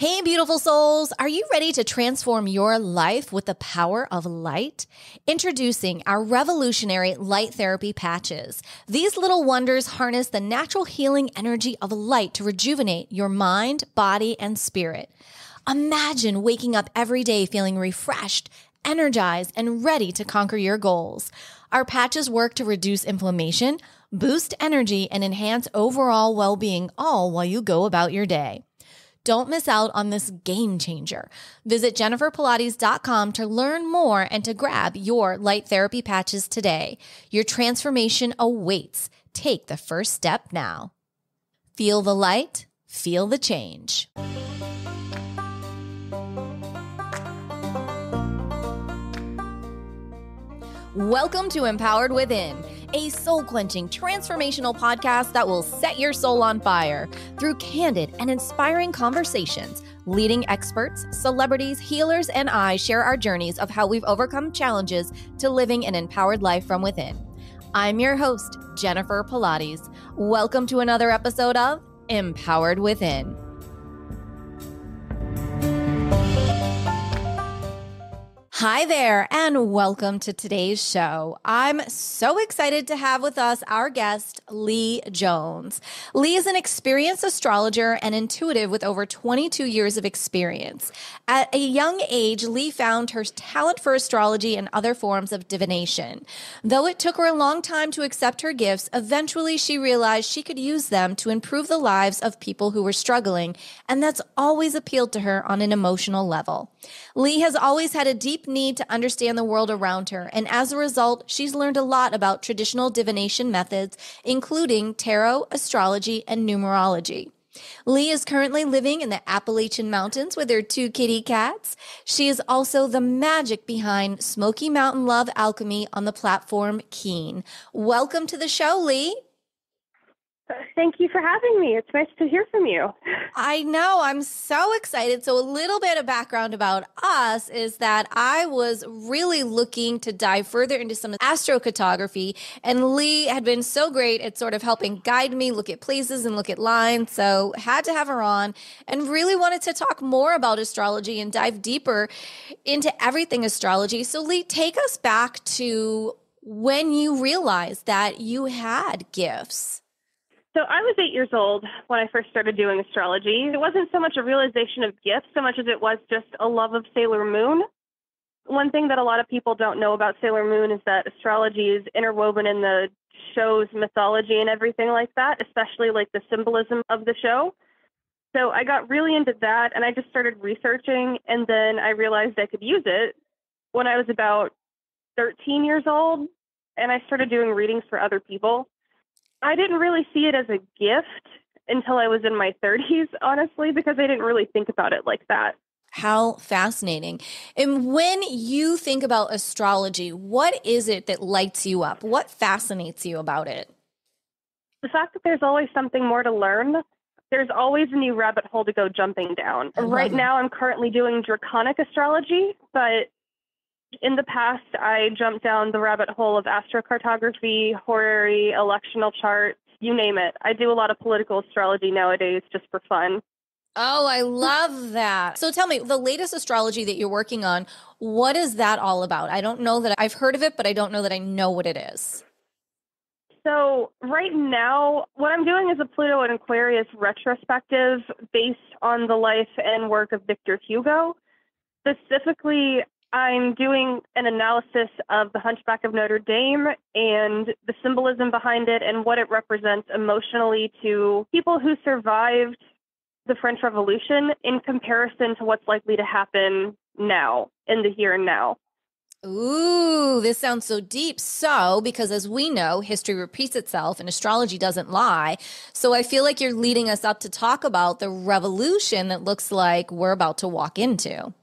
Hey, beautiful souls. Are you ready to transform your life with the power of light? Introducing our revolutionary light therapy patches. These little wonders harness the natural healing energy of light to rejuvenate your mind, body, and spirit. Imagine waking up every day feeling refreshed, energized, and ready to conquer your goals. Our patches work to reduce inflammation, boost energy, and enhance overall well-being, all while you go about your day. Don't miss out on this game changer. Visit JenniferPilates.com to learn more and to grab your light therapy patches today. Your transformation awaits. Take the first step now. Feel the light, feel the change. Welcome to Empowered Within, a soul-quenching, transformational podcast that will set your soul on fire through candid and inspiring conversations. Leading experts, celebrities, healers, and I share our journeys of how we've overcome challenges to living an empowered life from within. I'm your host, Jennifer Pilates. Welcome to another episode of Empowered Within. Hi there, and welcome to today's show. I'm so excited to have with us our guest, Lee Jones. Lee is an experienced astrologer and intuitive with over 22 years of experience. At a young age, Lee found her talent for astrology and other forms of divination. Though it took her a long time to accept her gifts, eventually she realized she could use them to improve the lives of people who were struggling, and that's always appealed to her on an emotional level. Lee has always had a deep need to understand the world around her, and as a result, she's learned a lot about traditional divination methods, including tarot, astrology, and numerology. Lee is currently living in the Appalachian Mountains with her 2 kitty cats. She is also the magic behind Smoky Mountain Love Alchemy on the platform Keen. Welcome to the show, Lee. Thank you for having me. It's nice to hear from you. I know. I'm so excited. So a little bit of background about us is that I was really looking to dive further into some astrocartography, and Lee had been so great at sort of helping guide me, look at places and look at lines. So had to have her on and really wanted to talk more about astrology and dive deeper into everything astrology. So Lee, take us back to when you realized that you had gifts. So I was 8 years old when I first started doing astrology. It wasn't so much a realization of gifts so much as it was just a love of Sailor Moon. One thing that a lot of people don't know about Sailor Moon is that astrology is interwoven in the show's mythology and everything like that, especially like the symbolism of the show. So I got really into that, and I just started researching, and then I realized I could use it when I was about 13 years old, and I started doing readings for other people. I didn't really see it as a gift until I was in my 30s, honestly, because I didn't really think about it like that. How fascinating. And when you think about astrology, what is it that lights you up? What fascinates you about it? The fact that there's always something more to learn. There's always a new rabbit hole to go jumping down. Right now, I'm currently doing draconic astrology, but in the past, I jumped down the rabbit hole of astrocartography, horary, electional charts, you name it. I do a lot of political astrology nowadays just for fun. Oh, I love that. So tell me, the latest astrology that you're working on, what is that all about? I don't know that I've heard of it, but I don't know that I know what it is. So right now, what I'm doing is a Pluto in Aquarius retrospective based on the life and work of Victor Hugo. Specifically, I'm doing an analysis of The Hunchback of Notre Dame and the symbolism behind it and what it represents emotionally to people who survived the French Revolution in comparison to what's likely to happen now, in the here and now. Ooh, this sounds so deep. So, because as we know, history repeats itself and astrology doesn't lie. So I feel like you're leading us up to talk about the revolution that looks like we're about to walk into.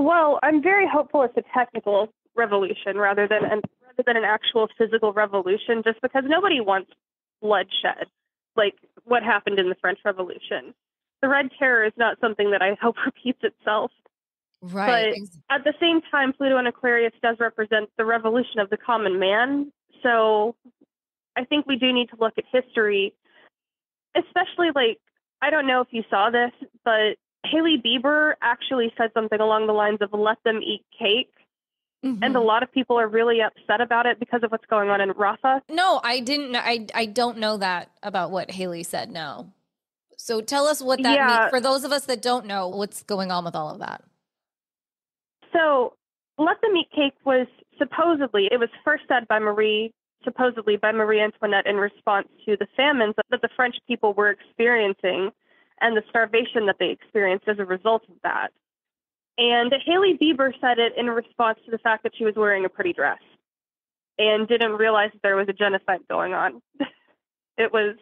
Well, I'm very hopeful it's a technical revolution rather than an actual physical revolution, just because nobody wants bloodshed, like what happened in the French Revolution. The Red Terror is not something that I hope repeats itself. Right. But at the same time, Pluto in Aquarius does represent the revolution of the common man. So I think we do need to look at history, especially like I don't know if you saw this, but Haley Bieber actually said something along the lines of let them eat cake. Mm-hmm. And a lot of people are really upset about it because of what's going on in Rafa. No, I didn't. I don't know that about what Haley said. No. So tell us what that means for those of us that don't know what's going on with all of that. So let them eat cake was supposedly, it was first said by Marie Antoinette in response to the famines that the French people were experiencing and the starvation that they experienced as a result of that. And Haley Bieber said it in response to the fact that she was wearing a pretty dress and didn't realize that there was a genocide going on. It was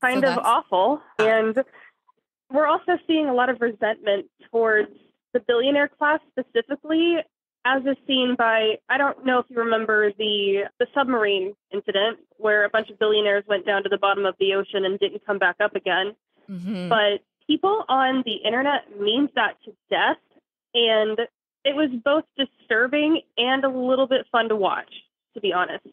kind of awful. And we're also seeing a lot of resentment towards the billionaire class specifically, as is seen by, I don't know if you remember the submarine incident where a bunch of billionaires went down to the bottom of the ocean and didn't come back up again. Mm-hmm. But people on the internet memed that to death. And it was both disturbing and a little bit fun to watch, to be honest.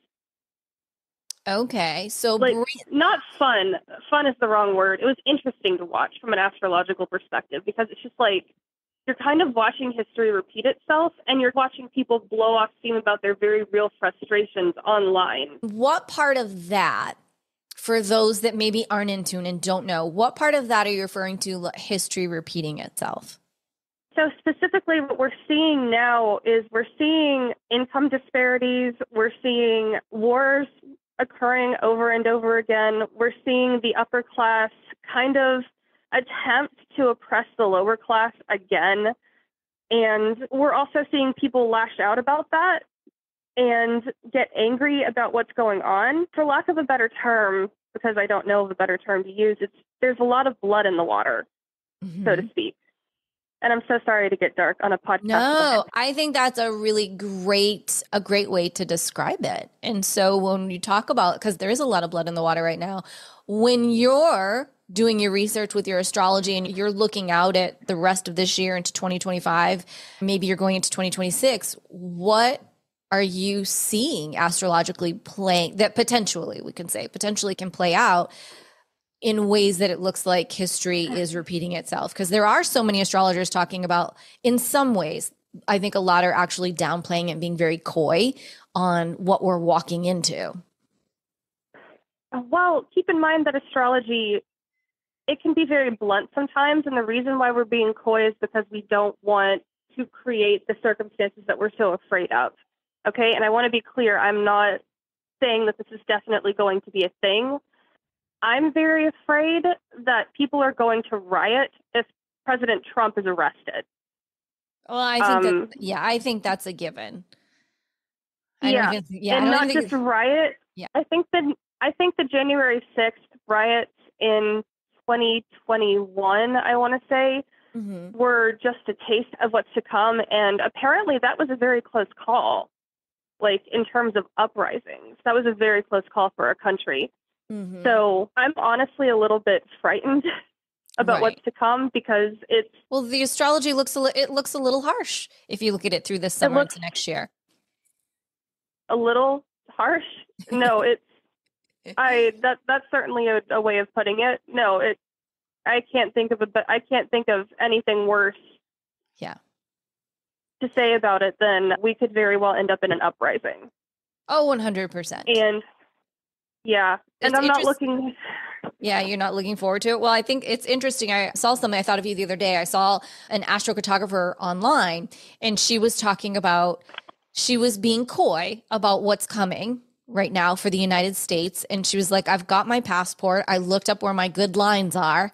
Okay. So like, not fun. Fun is the wrong word. It was interesting to watch from an astrological perspective because it's just like, you're kind of watching history repeat itself and you're watching people blow off steam about their very real frustrations online. What part of that, for those that maybe aren't in tune and don't know, what part of that are you referring to history repeating itself? So specifically what we're seeing now is we're seeing income disparities. We're seeing wars occurring over and over again. We're seeing the upper class kind of attempt to oppress the lower class again. And we're also seeing people lash out about that and get angry about what's going on. For lack of a better term, because I don't know of a better term to use, there's a lot of blood in the water, mm-hmm. so to speak. And I'm so sorry to get dark on a podcast. No, I think that's a really great way to describe it. And so when you talk about, because there is a lot of blood in the water right now, when you're doing your research with your astrology and you're looking out at the rest of this year into 2025, maybe you're going into 2026, what are you seeing astrologically playing that potentially can play out in ways that it looks like history is repeating itself? Because there are so many astrologers talking about, in some ways, I think a lot are actually downplaying and being very coy on what we're walking into. Well, keep in mind that astrology, it can be very blunt sometimes. And the reason why we're being coy is because we don't want to create the circumstances that we're so afraid of. Okay. And I want to be clear, I'm not saying that this is definitely going to be a thing. I'm very afraid that people are going to riot if President Trump is arrested. Well, I think I think that's a given. Riot. Yeah. I think the January 6th riots in 2021, I want to say, mm-hmm. were just a taste of what's to come, and apparently that was a very close call. Like in terms of uprisings, that was a very close call for our country. Mm-hmm. So I'm honestly a little bit frightened about what's to come because it's... Well, the astrology looks a little harsh if you look at it through this summer into next year. A little harsh? No, that's certainly a way of putting it. No, I can't think of anything worse. Yeah. To say about it, then we could very well end up in an uprising. Oh, 100%. And yeah. And I'm not looking. Yeah, you're not looking forward to it. Well, I think it's interesting. I saw something, I thought of you the other day. I saw an astrocartographer online and she was talking about, she was being coy about what's coming right now for the United States. And she was like, I've got my passport. I looked up where my good lines are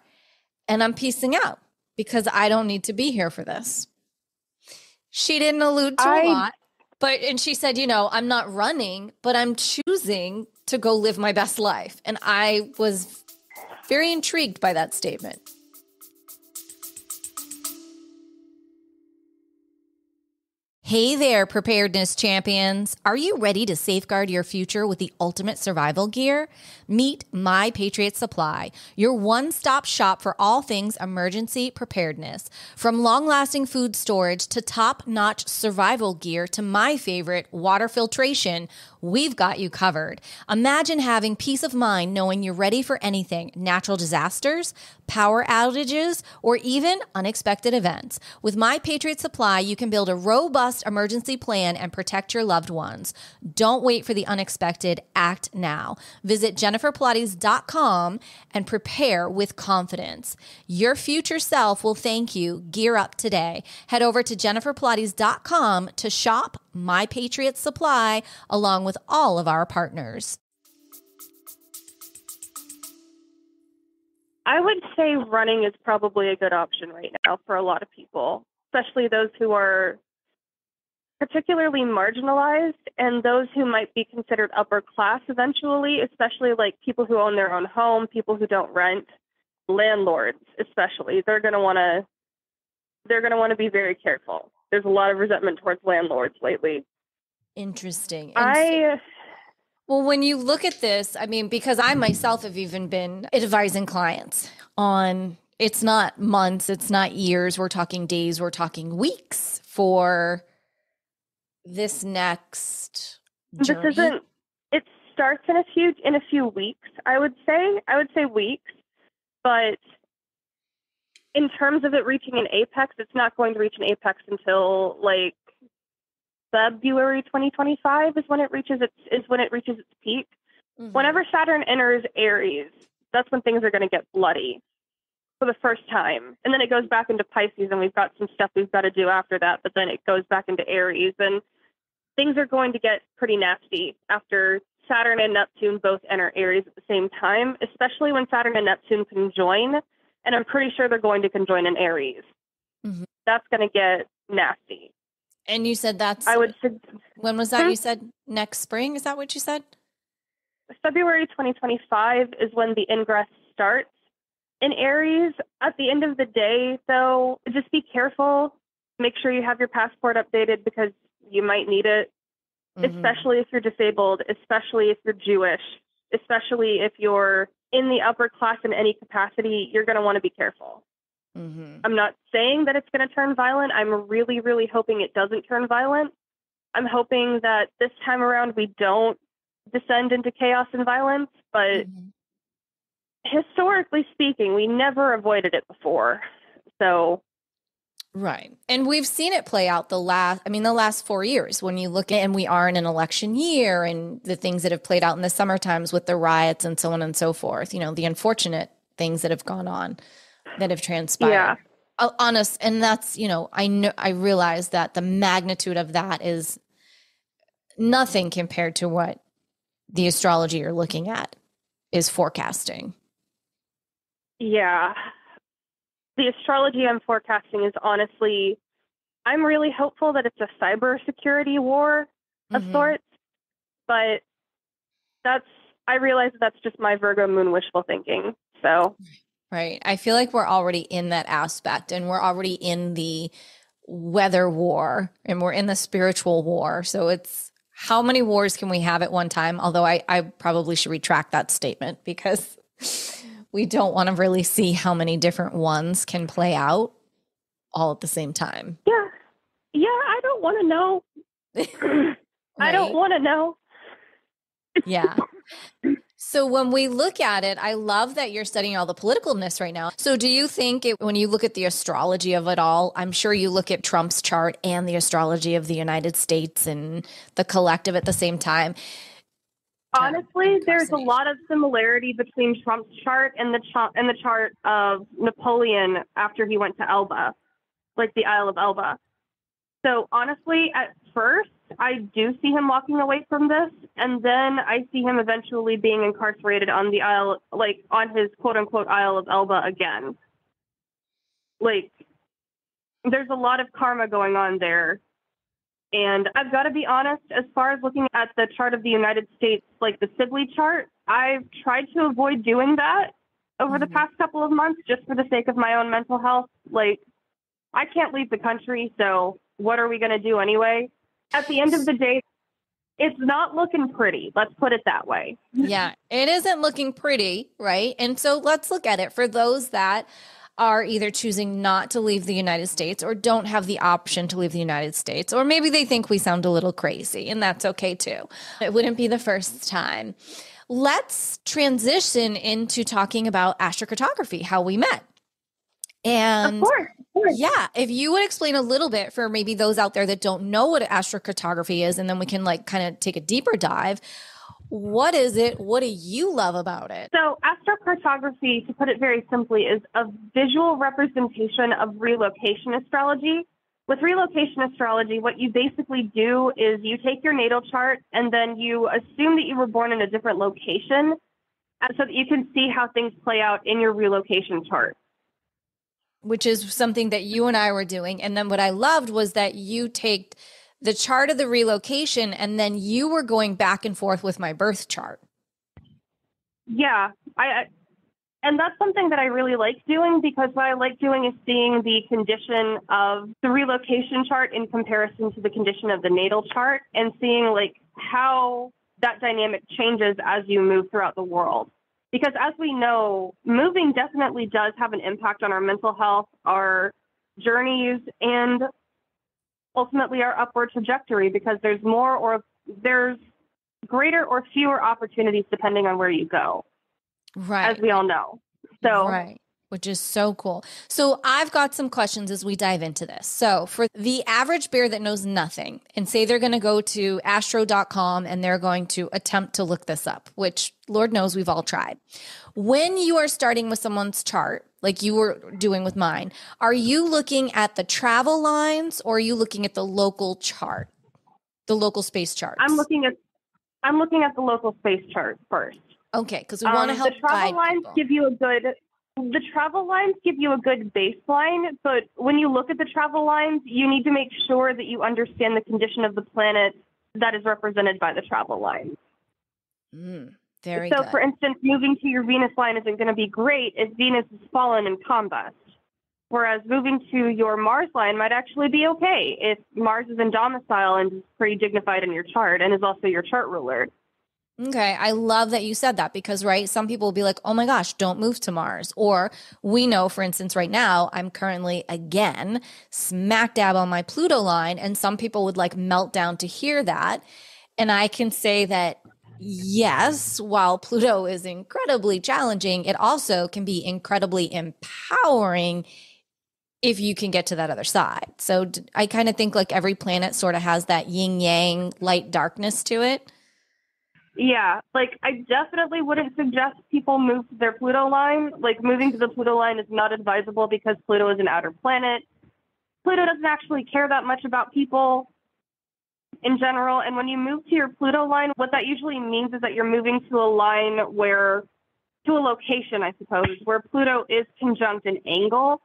and I'm peacing out because I don't need to be here for this. She didn't allude to a lot. But, and she said, I'm not running, but I'm choosing to go live my best life. And I was very intrigued by that statement. Hey there, preparedness champions. Are you ready to safeguard your future with the ultimate survival gear? Meet My Patriot Supply, your one-stop shop for all things emergency preparedness. From long-lasting food storage to top-notch survival gear to my favorite, water filtration, we've got you covered. Imagine having peace of mind knowing you're ready for anything, natural disasters, power outages, or even unexpected events. With My Patriot Supply, you can build a robust emergency plan and protect your loved ones. Don't wait for the unexpected. Act now. Visit JenniferPilates.com and prepare with confidence. Your future self will thank you. Gear up today. Head over to JenniferPilates.com to shop My Patriot Supply along with all of our partners. I would say running is probably a good option right now for a lot of people, especially those who are particularly marginalized and those who might be considered upper class eventually, especially like people who own their own home, people who don't rent, landlords especially. They're going to want to be very careful. There's a lot of resentment towards landlords lately. Interesting. Well, when you look at this, I mean, because I myself have even been advising clients on, it's not months, it's not years, we're talking days, we're talking weeks for this next journey. It starts in a few weeks, I would say weeks, but in terms of it reaching an apex, it's not going to reach an apex until like February 2025 is when it reaches its peak. Mm-hmm. Whenever Saturn enters Aries, that's when things are going to get bloody for the first time. And then it goes back into Pisces, and we've got some stuff we've got to do after that, but then it goes back into Aries, and things are going to get pretty nasty after Saturn and Neptune both enter Aries at the same time, especially when Saturn and Neptune conjoin, and I'm pretty sure they're going to conjoin in Aries. Mm-hmm. That's going to get nasty. And you said when was that? You said next spring? Is that what you said? February 2025 is when the ingress starts in Aries. At the end of the day, though, just be careful. Make sure you have your passport updated because you might need it, mm-hmm. especially if you're disabled, especially if you're Jewish, especially if you're in the upper class in any capacity. You're going to want to be careful. Mm-hmm. I'm not saying that it's going to turn violent. I'm really, really hoping it doesn't turn violent. I'm hoping that this time around we don't descend into chaos and violence, but mm-hmm. historically speaking, we never avoided it before. So. Right. And we've seen it play out the last 4 years when you look at, and we are in an election year and the things that have played out in the summer times with the riots and so on and so forth, you know, the unfortunate things that have gone on. That have transpired. Yeah. Honest. And that's, you know, I realize that the magnitude of that is nothing compared to what the astrology you're looking at is forecasting. Yeah. The astrology I'm forecasting is honestly, I'm really hopeful that it's a cybersecurity war of mm-hmm. sorts, but I realize that's just my Virgo moon wishful thinking. So. Right. I feel like we're already in that aspect and we're already in the weather war and we're in the spiritual war. So it's how many wars can we have at one time? Although I probably should retract that statement because we don't want to really see how many different ones can play out all at the same time. Yeah. Yeah. I don't want to know. Right? I don't want to know. Yeah. So when we look at it, I love that you're studying all the politicalness right now. So do you think when you look at the astrology of it all, I'm sure you look at Trump's chart and the astrology of the United States and the collective at the same time. Honestly, there's a lot of similarity between Trump's chart and the chart of Napoleon after he went to Elba, like the Isle of Elba. So honestly, at first, I do see him walking away from this, and then I see him eventually being incarcerated on the Isle, like on his quote-unquote Isle of Elba again. Like, there's a lot of karma going on there. And I've got to be honest, as far as looking at the chart of the United States, like the Sibley chart, I've tried to avoid doing that over mm-hmm. the past couple of months just for the sake of my own mental health. Like, I can't leave the country, so what are we going to do anyway? At the end of the day, it's not looking pretty. Let's put it that way. Yeah, it isn't looking pretty, right? And so let's look at it for those that are either choosing not to leave the United States or don't have the option to leave the United States, or maybe they think we sound a little crazy, and that's okay too. It wouldn't be the first time. Let's transition into talking about astrocartography, how we met. And of course. Yeah, if you would explain a little bit for maybe those out there that don't know what astrocartography is, and then we can like kind of take a deeper dive. What is it? What do you love about it? So astrocartography, to put it very simply, is a visual representation of relocation astrology. With relocation astrology, what you basically do is you take your natal chart and then you assume that you were born in a different location so that you can see how things play out in your relocation chart. Which is something that you and I were doing. And then what I loved was that you take the chart of the relocation, and then you were going back and forth with my birth chart. Yeah. And that's something that I really like doing, because what I like doing is seeing the condition of the relocation chart in comparison to the condition of the natal chart, and seeing like how that dynamic changes as you move throughout the world. Because as we know, moving definitely does have an impact on our mental health, our journeys, and ultimately our upward trajectory, because there's greater or fewer opportunities depending on where you go. Right. As we all know. So right. Which is so cool. So I've got some questions as we dive into this. So for the average bear that knows nothing and say they're going to go to astro.com and they're going to attempt to look this up, which Lord knows we've all tried. When you are starting with someone's chart, like you were doing with mine, are you looking at the travel lines, or are you looking at the local chart, the local space chart? I'm looking at the local space chart first. Okay, because we want to help. The travel lines give you a good baseline, but when you look at the travel lines, you need to make sure that you understand the condition of the planet that is represented by the travel lines. Very good. So, for instance, moving to your Venus line isn't going to be great if Venus is fallen and combust, whereas moving to your Mars line might actually be okay if Mars is in domicile and is pretty dignified in your chart and is also your chart ruler. Okay. I love that you said that, because, right, some people will be like, oh my gosh, don't move to Mars. Or we know, for instance, right now, I'm currently again smack dab on my Pluto line. And some people would like melt down to hear that. And I can say that, yes, while Pluto is incredibly challenging, it also can be incredibly empowering if you can get to that other side. So I kind of think like every planet sort of has that yin yang, light darkness to it. Yeah, like I definitely wouldn't suggest people move to their Pluto line. Like moving to the Pluto line is not advisable, because Pluto is an outer planet. Pluto doesn't actually care that much about people in general. And when you move to your Pluto line, what that usually means is that you're moving to a line where, to a location, I suppose, where Pluto is conjunct an angle.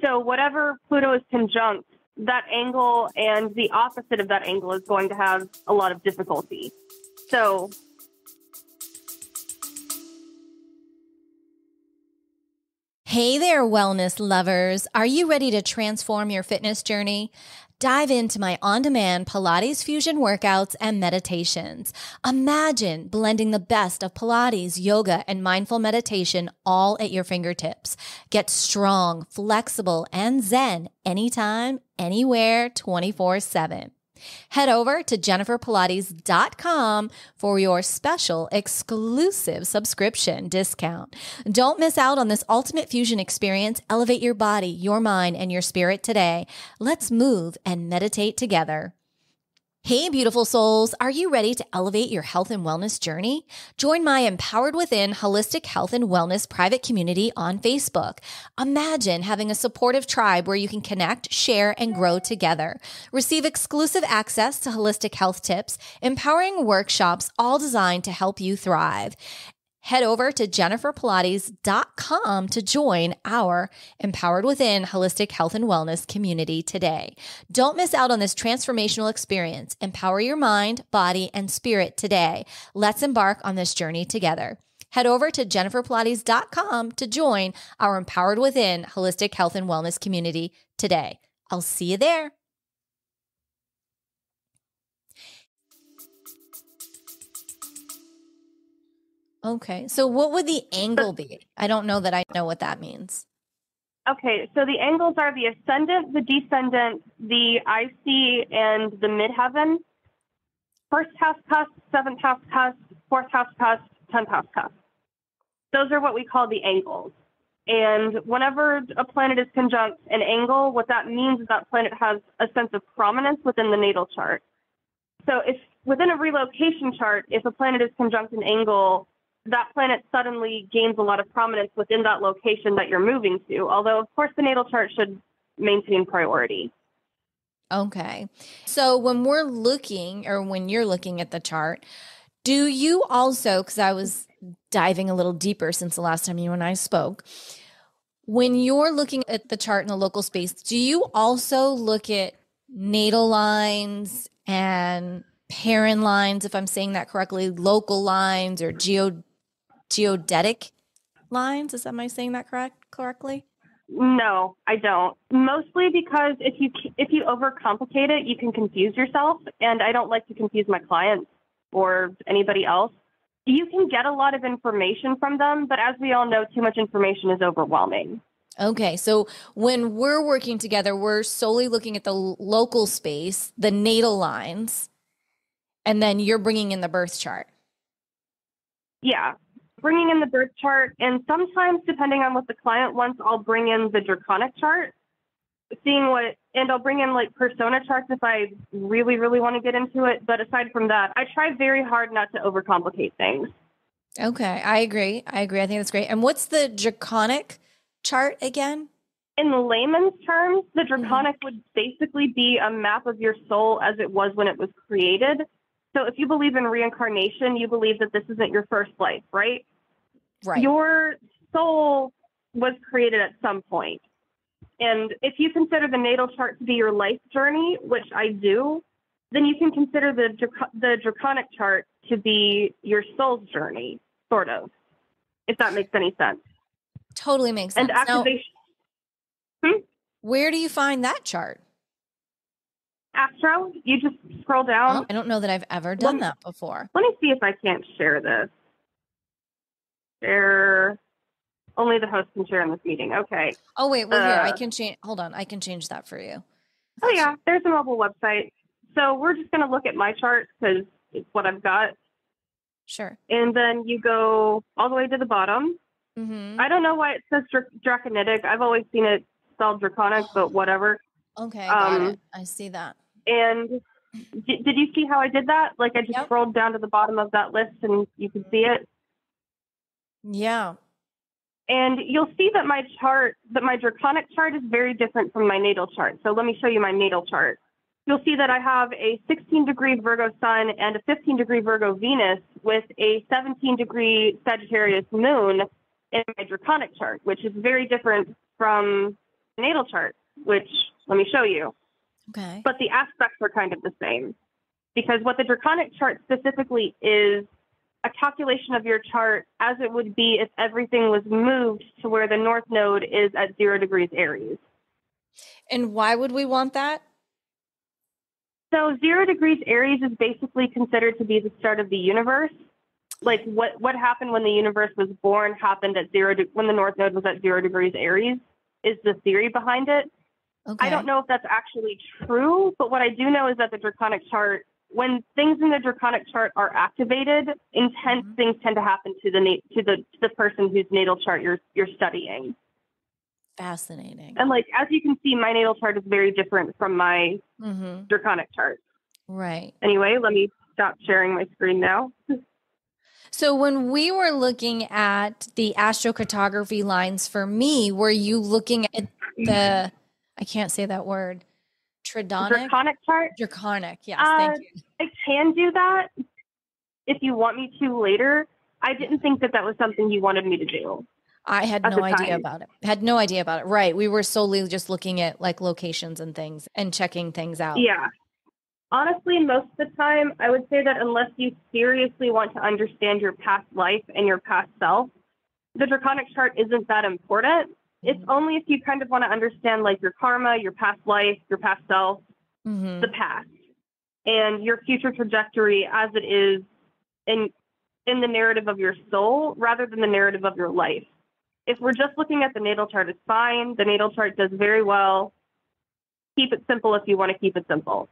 So whatever Pluto is conjunct, that angle and the opposite of that angle is going to have a lot of difficulty. So... Hey there, wellness lovers. Are you ready to transform your fitness journey? Dive into my on-demand Pilates fusion workouts and meditations. Imagine blending the best of Pilates, yoga, and mindful meditation all at your fingertips. Get strong, flexible, and zen anytime, anywhere, 24/7. Head over to JenniferPilates.com for your special exclusive subscription discount. Don't miss out on this ultimate fusion experience. Elevate your body, your mind, and your spirit today. Let's move and meditate together. Hey, beautiful souls. Are you ready to elevate your health and wellness journey? Join my Empowered Within Holistic Health and Wellness private community on Facebook. Imagine having a supportive tribe where you can connect, share, and grow together. Receive exclusive access to holistic health tips, empowering workshops, all designed to help you thrive. Head over to JenniferPilates.com to join our Empowered Within Holistic Health and Wellness community today. Don't miss out on this transformational experience. Empower your mind, body, and spirit today. Let's embark on this journey together. Head over to JenniferPilates.com to join our Empowered Within Holistic Health and Wellness community today. I'll see you there. Okay. So what would the angle be? I don't know that I know what that means. Okay, so the angles are the ascendant, the descendant, the IC, and the midheaven. First house cusp, seventh house cusp, fourth house cusp, 10th house cusp. Those are what we call the angles. And whenever a planet is conjunct an angle, what that means is that planet has a sense of prominence within the natal chart. So if within a relocation chart, if a planet is conjunct an angle, that planet suddenly gains a lot of prominence within that location that you're moving to. Although, of course, the natal chart should maintain priority. Okay. So when we're looking, or when you're looking at the chart, do you also, because I was diving a little deeper since the last time you and I spoke, when you're looking at the chart in the local space, do you also look at natal lines and parent lines, if I'm saying that correctly, local lines, or geodetic lines? Is that, am I saying that correctly? No, I don't. Mostly because if you overcomplicate it, you can confuse yourself, and I don't like to confuse my clients or anybody else. You can get a lot of information from them, but as we all know, too much information is overwhelming. Okay, so when we're working together, we're solely looking at the local space, the natal lines, and then you're bringing in the birth chart. Yeah, bringing in the birth chart, and sometimes, depending on what the client wants, I'll bring in the draconic chart, and I'll bring in like persona charts if I really, really want to get into it. But aside from that, I try very hard not to overcomplicate things. Okay, I agree. I think that's great. And what's the draconic chart again? In layman's terms, the draconic would basically be a map of your soul as it was when it was created. So if you believe in reincarnation, you believe that this isn't your first life, right? Right. Your soul was created at some point. And if you consider the natal chart to be your life journey, which I do, then you can consider the draconic chart to be your soul's journey, sort of, if that makes any sense. Totally makes sense. And activation. Now, where do you find that chart? Astro, you just scroll down. Oh, I don't know that I've ever done that before. Let me see if I can't share this. Share. Only the host can share in this meeting. Okay. Oh, wait. Well, here, I can change. Hold on. I can change that for you. Oh, yeah. There's a mobile website. So we're just going to look at my chart because it's what I've got. Sure. And then you go all the way to the bottom. Mm-hmm. I don't know why it says draconitic. I've always seen it spelled draconic, but whatever. Okay, got it. I see that. And did you see how I did that? Like I just scrolled down to the bottom of that list and you can see it. Yeah. And you'll see that my draconic chart is very different from my natal chart. So let me show you my natal chart. You'll see that I have a 16-degree Virgo sun and a 15-degree Virgo Venus with a 17-degree Sagittarius moon in my draconic chart, which is very different from natal chart, which let me show you. Okay. But the aspects are kind of the same, because what the draconic chart specifically is a calculation of your chart as it would be if everything was moved to where the north node is at 0 degrees Aries. And why would we want that? So 0 degrees Aries is basically considered to be the start of the universe. Like what happened when the universe was born happened at when the north node was at 0 degrees Aries is the theory behind it. Okay. I don't know if that's actually true, but what I do know is that the draconic chart, when things in the draconic chart are activated, intense things tend to happen to the person whose natal chart you're studying. Fascinating. And like as you can see, my natal chart is very different from my draconic chart. Right. Anyway, let me stop sharing my screen now. So when we were looking at the astrocartography lines for me, were you looking at the I can't say that word. Draconic chart? Draconic, yes, thank you. I can do that if you want me to later. I didn't think that was something you wanted me to do. I had no idea about it. Right. We were solely just looking at like locations and things and checking things out. Yeah. Honestly, most of the time, I would say that unless you seriously want to understand your past life and your past self, the draconic chart isn't that important. It's only if you kind of want to understand like your karma, your past life, your past self, the past, and your future trajectory as it is in the narrative of your soul rather than the narrative of your life. if we're just looking at the natal chart, it's fine. The natal chart does very well. Keep it simple if you want to keep it simple.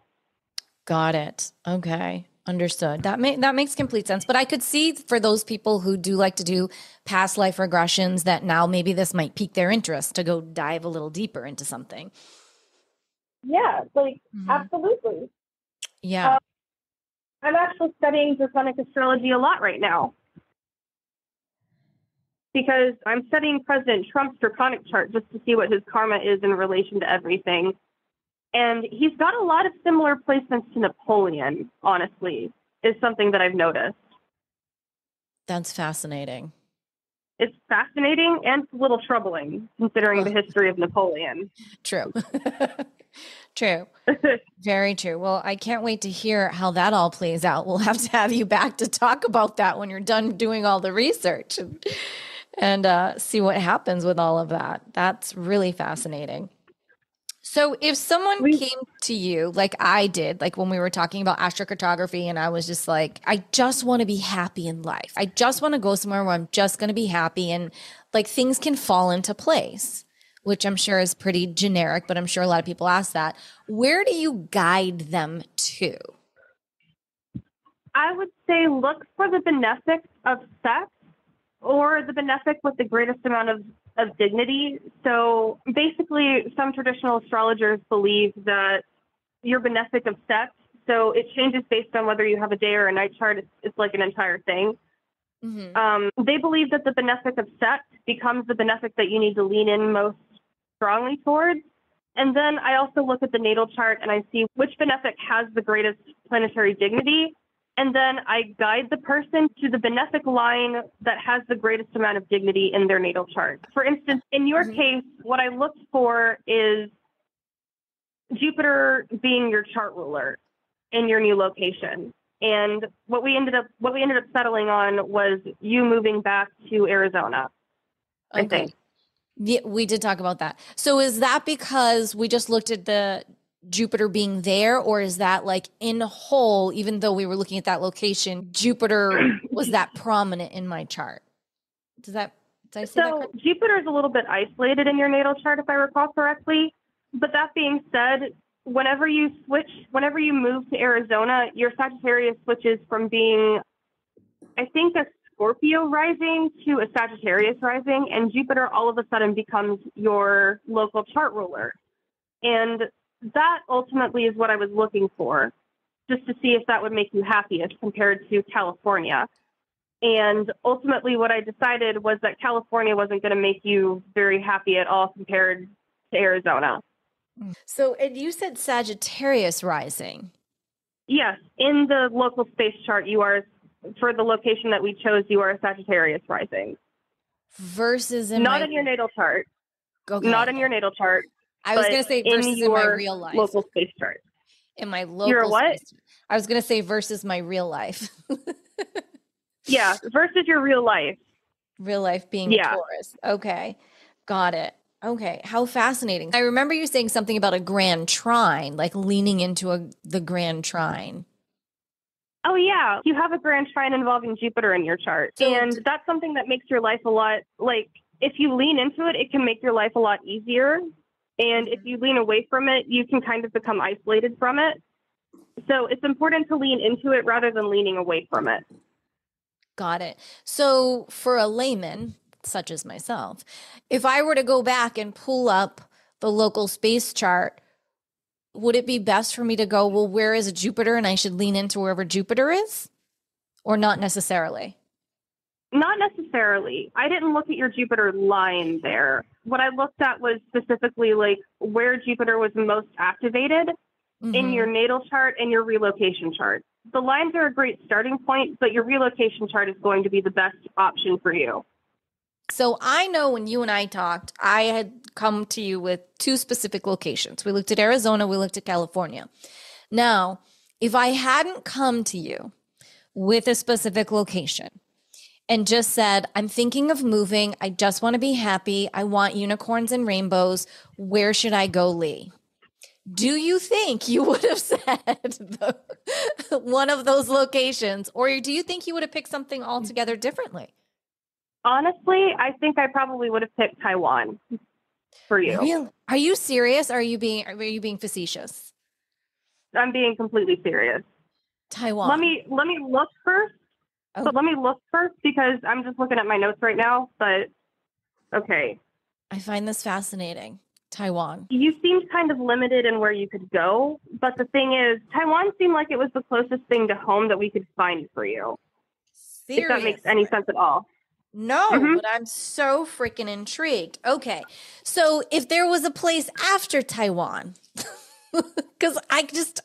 Got it. Okay. Understood. That makes complete sense. But I could see for those people who do like to do past life regressions that now maybe this might pique their interest to go dive a little deeper into something. Yeah, like absolutely. Yeah. I'm actually studying draconic astrology a lot right now, because I'm studying President Trump's draconic chart just to see what his karma is in relation to everything. And he's got a lot of similar placements to Napoleon, honestly, is something that I've noticed. That's fascinating. It's fascinating and a little troubling, considering the history of Napoleon. True. True. Very true. Well, I can't wait to hear how that all plays out. We'll have to have you back to talk about that when you're done doing all the research and see what happens with all of that. That's really fascinating. So if someone came to you like I did, like when we were talking about astrocartography, and I was just like, I just want to be happy in life. I just want to go somewhere where I'm just going to be happy, and like things can fall into place, which I'm sure is pretty generic, but I'm sure a lot of people ask that. Where do you guide them to? I would say look for the benefic of sect, or the benefic with the greatest amount of dignity. So basically, some traditional astrologers believe that your benefic of sect, so it changes based on whether you have a day or a night chart. It's like an entire thing. Mm-hmm. They believe that the benefic of sect becomes the benefic that you need to lean in most strongly towards. And then I also look at the natal chart and I see which benefic has the greatest planetary dignity. And then I guide the person to the benefic line that has the greatest amount of dignity in their natal chart. For instance, in your case, what I looked for is Jupiter being your chart ruler in your new location. And what we ended up settling on was you moving back to Arizona, I think. Yeah, we did talk about that. So is that because we just looked at the Jupiter being there, or is that like in whole, even though we were looking at that location, Jupiter was that prominent in my chart? Did I say that correctly? Jupiter is a little bit isolated in your natal chart, if I recall correctly. But that being said, whenever you move to Arizona, your Sagittarius switches from being, I think, a Scorpio rising to a Sagittarius rising, and Jupiter all of a sudden becomes your local chart ruler. And that ultimately is what I was looking for, just to see if that would make you happiest compared to California. And ultimately what I decided was that California wasn't going to make you very happy at all compared to Arizona. So, and you said Sagittarius rising. Yes. In the local space chart, for the location that we chose, you are a Sagittarius rising. Versus in your natal chart. Okay. Not in your natal chart. I was going to say versus in my real life. Local space chart. In my local You're what? Space. I was going to say versus my real life. Yeah, versus your real life. Real life being a Taurus. Okay, got it. Okay, how fascinating. I remember you saying something about a grand trine, like leaning into the grand trine. Oh, yeah. You have a grand trine involving Jupiter in your chart. And that's something that makes your life a lot, like if you lean into it, it can make your life a lot easier. And if you lean away from it, you can kind of become isolated from it. So it's important to lean into it rather than leaning away from it. Got it. So for a layman, such as myself, if I were to go back and pull up the local space chart, would it be best for me to go, well, where is Jupiter, and I should lean into wherever Jupiter is? Or not necessarily? Not necessarily. I didn't look at your Jupiter line there. What I looked at was specifically like where Jupiter was most activated in your natal chart and your relocation chart. The lines are a great starting point, but your relocation chart is going to be the best option for you. So I know when you and I talked, I had come to you with two specific locations. We looked at Arizona, we looked at California. Now, if I hadn't come to you with a specific location, and just said, I'm thinking of moving. I just want to be happy. I want unicorns and rainbows. Where should I go, Lee? Do you think you would have said one of those locations, or do you think you would have picked something altogether differently? Honestly, I think I probably would have picked Taiwan for you. Really? Are you serious? Are you being facetious? I'm being completely serious. Taiwan. Let me look first. Okay. But let me look first because I'm just looking at my notes right now. But okay. I find this fascinating. Taiwan. You seemed kind of limited in where you could go. But the thing is, Taiwan seemed like it was the closest thing to home that we could find for you. Seriously? If that makes any sense at all. No, but I'm so freaking intrigued. Okay. So if there was a place after Taiwan, because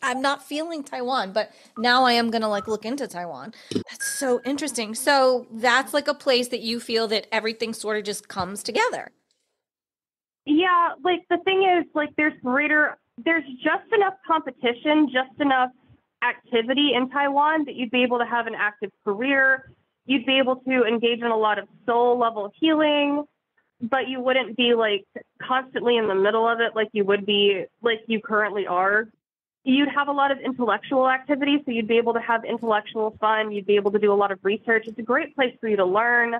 I'm not feeling Taiwan, but now I am going to look into Taiwan. That's so interesting. So that's a place that you feel that everything sort of just comes together. Yeah. The thing is, there's just enough competition, just enough activity in Taiwan that you'd be able to have an active career. You'd be able to engage in a lot of soul level healing, but you wouldn't be constantly in the middle of it like you would be you currently are. You'd have a lot of intellectual activity, so you'd be able to have intellectual fun. You'd be able to do a lot of research. It's a great place for you to learn.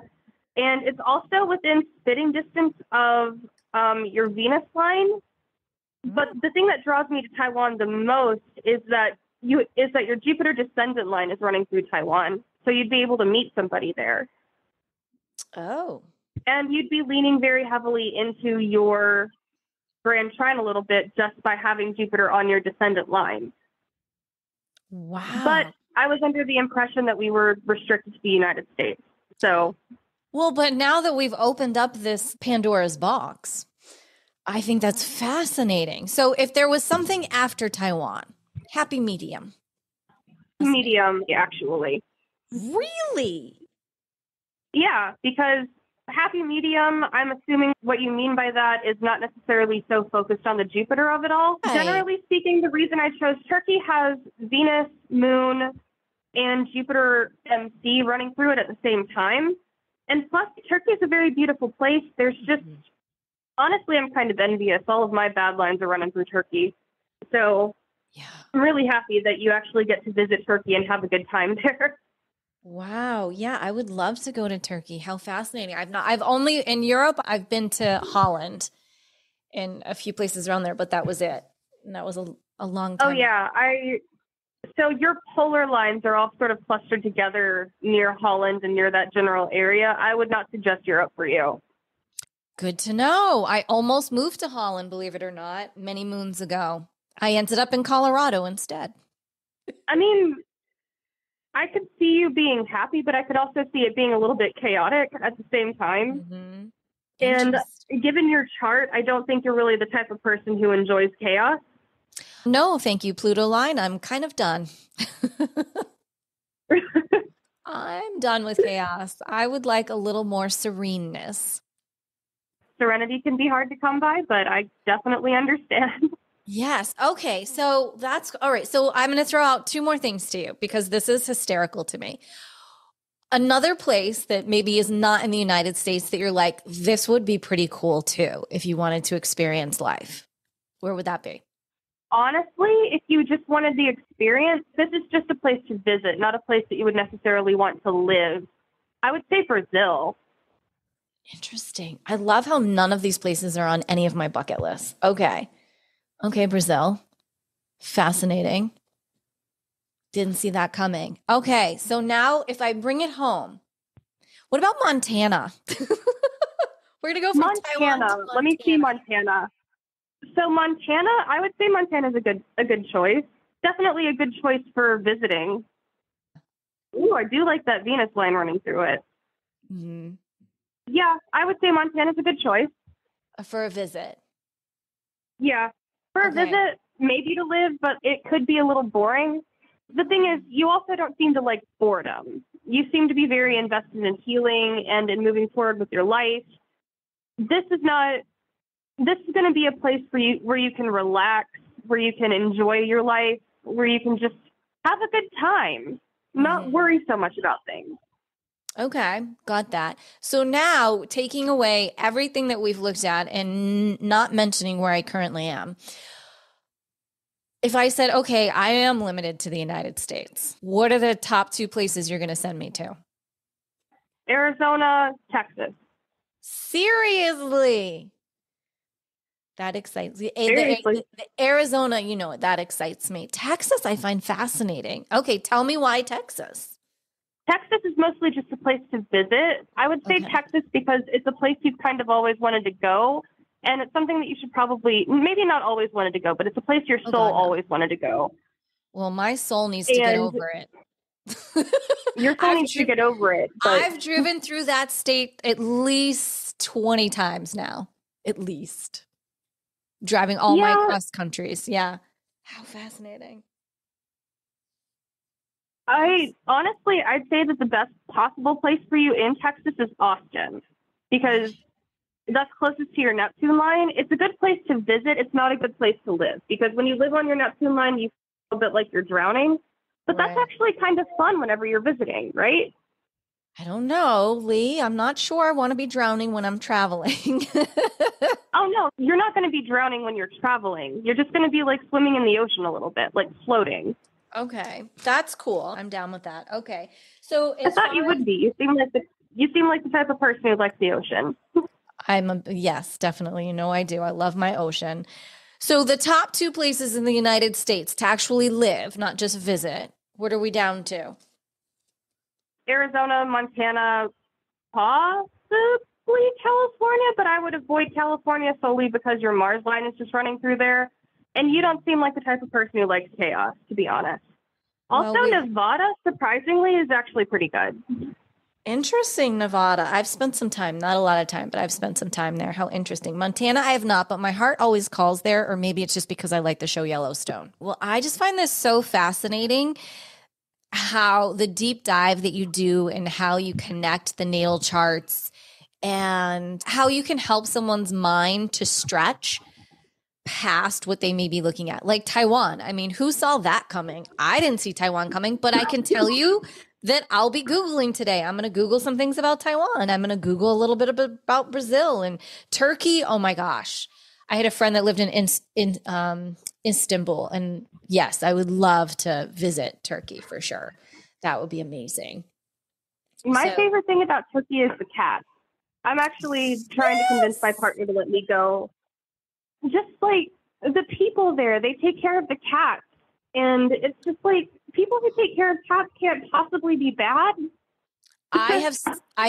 And it's also within spitting distance of your Venus line. But the thing that draws me to Taiwan the most is that your Jupiter descendant line is running through Taiwan. So you'd be able to meet somebody there. Oh. And you'd be leaning very heavily into your grand trine a little bit just by having Jupiter on your descendant line. Wow. But I was under the impression that we were restricted to the United States. So. Well, but now that we've opened up this Pandora's box, I think that's fascinating. So if there was something after Taiwan, happy medium. Medium, actually. Really? Yeah, because happy medium, I'm assuming what you mean by that is not necessarily so focused on the Jupiter of it all. Right. Generally speaking, the reason I chose Turkey has Venus, Moon, and Jupiter MC running through it at the same time. And plus, Turkey is a very beautiful place. There's just, honestly, I'm kind of envious. All of my bad lines are running through Turkey. So yeah. I'm really happy that you actually get to visit Turkey and have a good time there. Wow. Yeah. I would love to go to Turkey. How fascinating. I've only in Europe, I've been to Holland and a few places around there, but that was it. And that was a long time. Oh yeah. So your polar lines are all sort of clustered together near Holland and near that general area. I would not suggest Europe for you. Good to know. I almost moved to Holland, believe it or not, many moons ago. I ended up in Colorado instead. I could see you being happy, but I could also see it being a little bit chaotic at the same time. Mm-hmm. And given your chart, I don't think you're really the type of person who enjoys chaos. No, thank you, Pluto line. I'm kind of done. I'm done with chaos. I would like a little more sereneness. Serenity can be hard to come by, but I definitely understand. Yes. Okay. So that's all right. So I'm going to throw out two more things to you because this is hysterical to me. Another place that maybe is not in the United States that you're like, this would be pretty cool too, if you wanted to experience life. Where would that be? Honestly, if you just wanted the experience, this is just a place to visit, not a place that you would necessarily want to live. I would say Brazil. Interesting. I love how none of these places are on any of my bucket lists. Okay. Okay, Brazil. Fascinating. Didn't see that coming. Okay, so now if I bring it home, what about Montana? We're going to go from Taiwan to Montana. Let me see Montana. So Montana, I would say Montana is a good choice. Definitely a good choice for visiting. Ooh, I do like that Venus line running through it. Mm-hmm. Yeah, I would say Montana's a good choice. For a visit. Yeah. For a visit, maybe to live, but it could be a little boring. The thing is, you also don't seem to like boredom. You seem to be very invested in healing and in moving forward with your life. This is going to be a place for you where you can relax, where you can enjoy your life, where you can just have a good time, not worry so much about things. Okay, got that. So now taking away everything that we've looked at and not mentioning where I currently am, if I said, okay, I am limited to the United States, what are the top two places you're going to send me to? Arizona, Texas. Seriously. That excites me. Arizona, you know, that excites me. Texas, I find fascinating. Okay, tell me why Texas. Texas is mostly just a place to visit. I would say Texas because it's a place you've kind of always wanted to go. And it's something that you should probably, maybe not always wanted to go, but it's a place your soul always wanted to go. Well, my soul needs to get over it. Your soul needs to get over it. But I've driven through that state at least 20 times now, at least. Driving all my cross countries. Yeah. How fascinating. I'd say that the best possible place for you in Texas is Austin, because that's closest to your Neptune line. It's a good place to visit. It's not a good place to live, because when you live on your Neptune line, you feel a bit like you're drowning, but that's actually kind of fun whenever you're visiting, right? I don't know, Lee. I'm not sure I want to be drowning when I'm traveling. Oh, no, you're not going to be drowning when you're traveling. You're just going to be like swimming in the ocean a little bit, like floating. Okay, that's cool. I'm down with that. Okay, so I thought you would be. You seem like the type of person who likes the ocean. Yes, definitely. You know I do. I love my ocean. So the top two places in the United States to actually live, not just visit. What are we down to? Arizona, Montana, possibly California, but I would avoid California solely because your Mars line is just running through there. And you don't seem like the type of person who likes chaos, to be honest. Also, Nevada, surprisingly, is actually pretty good. Interesting, Nevada. I've spent some time, not a lot of time, but I've spent some time there. How interesting. Montana, I have not, but my heart always calls there, or maybe it's just because I like the show Yellowstone. Well, I just find this so fascinating, how the deep dive that you do and how you connect the natal charts and how you can help someone's mind to stretch past what they may be looking at. Like Taiwan. I mean, who saw that coming? I didn't see Taiwan coming, but I can tell you that I'll be Googling today. I'm going to Google some things about Taiwan. I'm going to Google a little bit about Brazil and Turkey. Oh my gosh. I had a friend that lived in Istanbul, and yes, I would love to visit Turkey for sure. That would be amazing. My favorite thing about Turkey is the cat. I'm actually trying to convince my partner to let me go. Just like the people there, they take care of the cats, and it's just like people who take care of cats can't possibly be bad. I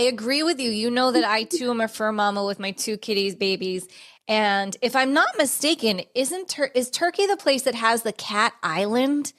agree with you. You know that I too am a fur mama with my two kitties, babies. And if I'm not mistaken, is Turkey the place that has the cat island?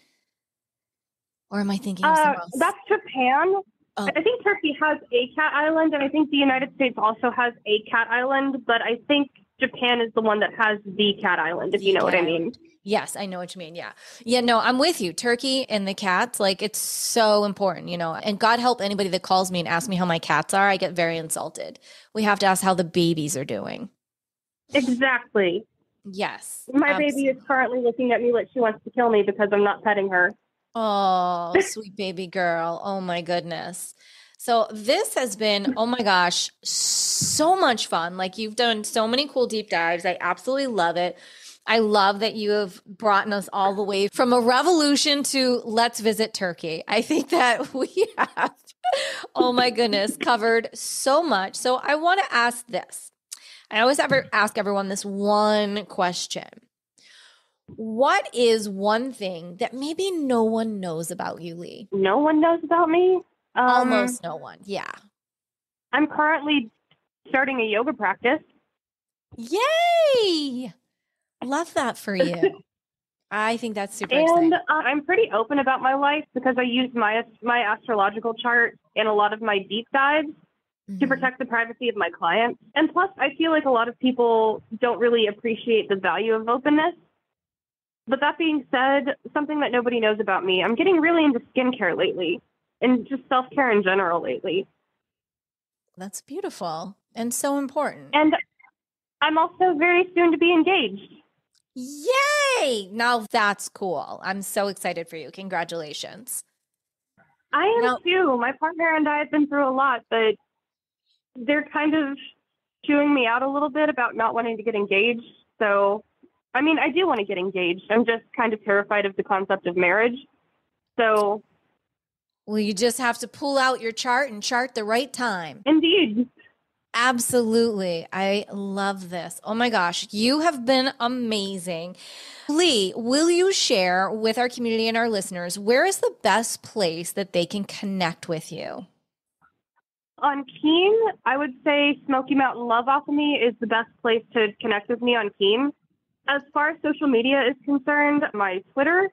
Or am I thinking of something else? That's Japan. Oh. I think Turkey has a cat island, and I think the United States also has a cat island, but I think Japan is the one that has the cat island, if you know what I mean. Yes, I know what you mean. Yeah. Yeah, no, I'm with you. Turkey and the cats, like, it's so important, you know, and God help anybody that calls me and asks me how my cats are. I get very insulted. We have to ask how the babies are doing. Exactly. Yes. My baby is currently looking at me like she wants to kill me because I'm not petting her. Oh, sweet baby girl. Oh my goodness. So this has been, oh my gosh, so much fun. Like, you've done so many cool deep dives. I absolutely love it. I love that you have brought us all the way from a revolution to let's visit Turkey. I think that we have, oh my goodness, covered so much. So I want to ask this. I always ask everyone this one question. What is one thing that maybe no one knows about you, Lee? No one knows about me? Almost no one, yeah. I'm currently starting a yoga practice. Yay! Love that for you. I think that's super exciting. And I'm pretty open about my life because I use my astrological chart in a lot of my deep dives. Mm-hmm. To protect the privacy of my clients. And plus, I feel like a lot of people don't really appreciate the value of openness. But that being said, something that nobody knows about me, I'm getting really into skincare lately and just self-care in general lately. That's beautiful and so important. And I'm also very soon to be engaged. Yay! Now that's cool. I'm so excited for you. Congratulations. I am too. My partner and I have been through a lot, but they're kind of chewing me out a little bit about not wanting to get engaged. So, I mean, I do want to get engaged. I'm just kind of terrified of the concept of marriage. So Well, you just have to pull out your chart and chart the right time. Indeed. Absolutely. I love this. Oh my gosh. You have been amazing. Lee, will you share with our community and our listeners, where is the best place that they can connect with you? On Keen, I would say Smoky Mountain Love Alchemy is the best place to connect with me on Keen. As far as social media is concerned, my Twitter,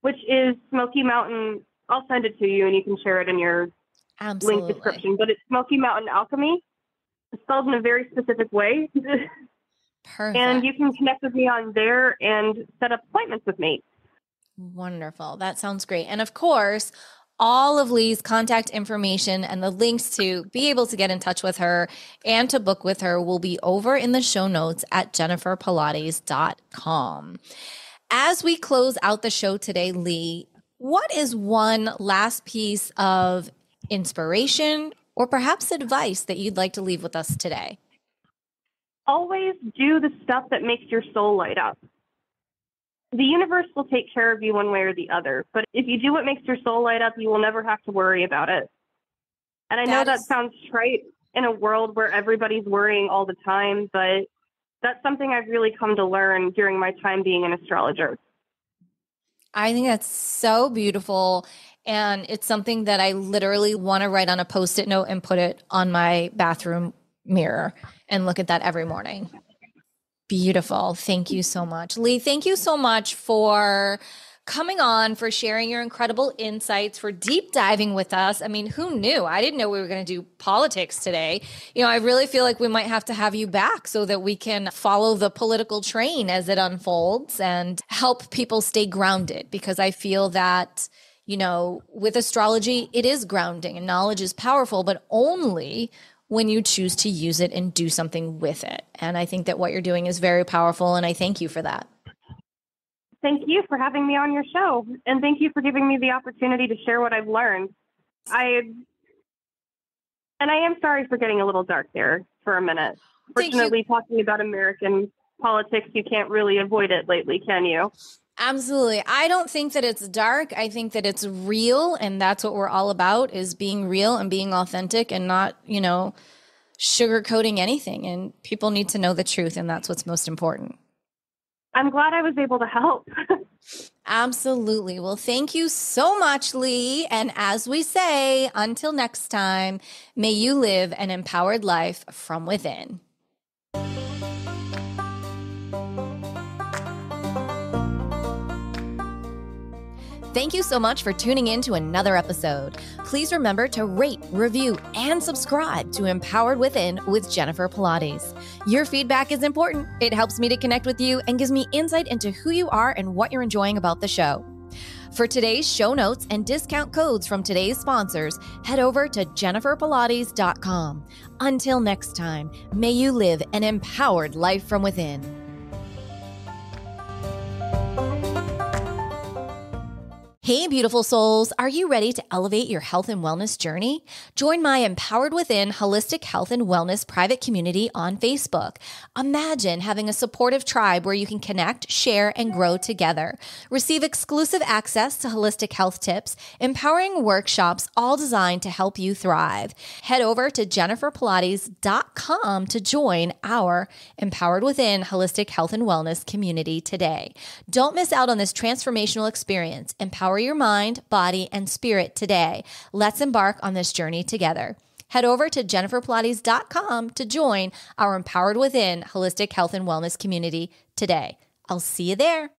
which is Smoky Mountain, I'll send it to you and you can share it in your link description, but it's Smoky Mountain Alchemy. It's spelled in a very specific way. Perfect. And you can connect with me on there and set up appointments with me. Wonderful. That sounds great. And of course, all of Lee's contact information and the links to be able to get in touch with her and to book with her will be over in the show notes at JenniferPilates.com. As we close out the show today, Lee, what is one last piece of inspiration or perhaps advice that you'd like to leave with us today? Always do the stuff that makes your soul light up. The universe will take care of you one way or the other, but if you do what makes your soul light up, you will never have to worry about it. And I know that sounds trite in a world where everybody's worrying all the time, but that's something I've really come to learn during my time being an astrologer. I think that's so beautiful. And it's something that I literally want to write on a Post-it note and put it on my bathroom mirror and look at that every morning. Beautiful. Thank you so much. Lee, thank you so much for coming on, for sharing your incredible insights, for deep diving with us. I mean, who knew? I didn't know we were going to do politics today. You know, I really feel like we might have to have you back so that we can follow the political train as it unfolds and help people stay grounded, because I feel that, you know, with astrology, it is grounding and knowledge is powerful, but only when you choose to use it and do something with it. And I think that what you're doing is very powerful, and I thank you for that. Thank you for having me on your show, and thank you for giving me the opportunity to share what I've learned. I am sorry for getting a little dark there for a minute. Fortunately, talking about American politics, you can't really avoid it lately, can you? Absolutely. I don't think that it's dark. I think that it's real. And that's what we're all about, is being real and being authentic and not, you know, sugarcoating anything. And people need to know the truth. And that's what's most important. I'm glad I was able to help. Absolutely. Well, thank you so much, Lee. And as we say, until next time, may you live an empowered life from within. Thank you so much for tuning in to another episode. Please remember to rate, review, and subscribe to Empowered Within with Jennifer Pilates. Your feedback is important. It helps me to connect with you and gives me insight into who you are and what you're enjoying about the show. For today's show notes and discount codes from today's sponsors, head over to JenniferPilates.com. Until next time, may you live an empowered life from within. Hey, beautiful souls, are you ready to elevate your health and wellness journey? Join my Empowered Within Holistic Health and Wellness private community on Facebook. Imagine having a supportive tribe where you can connect, share, and grow together. Receive exclusive access to holistic health tips, empowering workshops, all designed to help you thrive. Head over to JenniferPilates.com to join our Empowered Within Holistic Health and Wellness community today. Don't miss out on this transformational experience. Empower your mind, body, and spirit today. Let's embark on this journey together. Head over to JenniferPilates.com to join our Empowered Within Holistic Health and Wellness community today. I'll see you there.